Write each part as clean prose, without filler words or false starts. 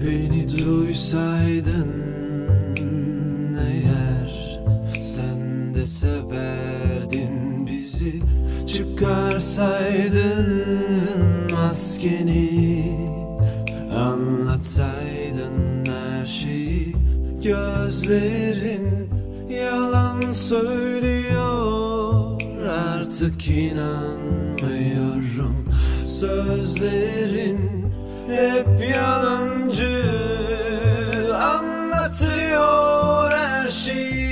Beni duysaydın eğer, sen de severdin bizi. Çıkarsaydın maskeni, anlatsaydın her şeyi. Gözlerin yalan söylüyor, artık inanmıyorum. Sözlerin hep yalancı, anlatıyor her şeyi.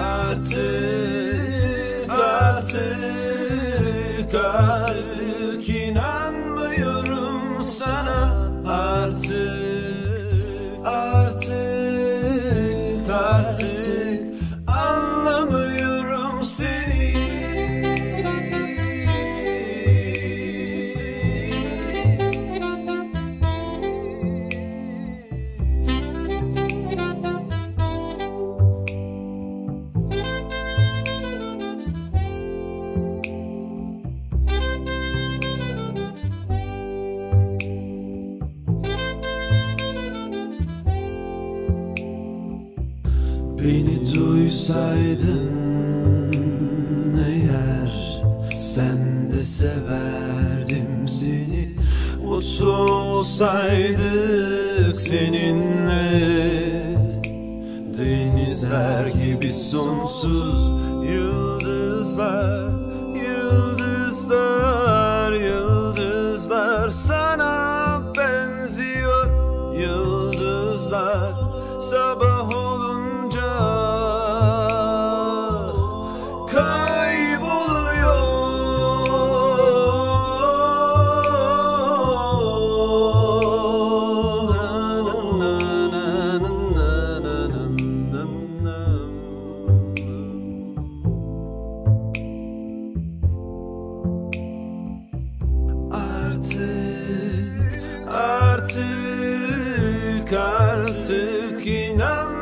Artık inanmıyorum sana. Artık anlamıyorum seni. Beni duysaydın eğer, sen de severdim seni. Mutlu olsaydık seninle, denizler gibi sonsuz. Yıldızlar sana benziyor. Yıldızlar sabah olunca artık inan.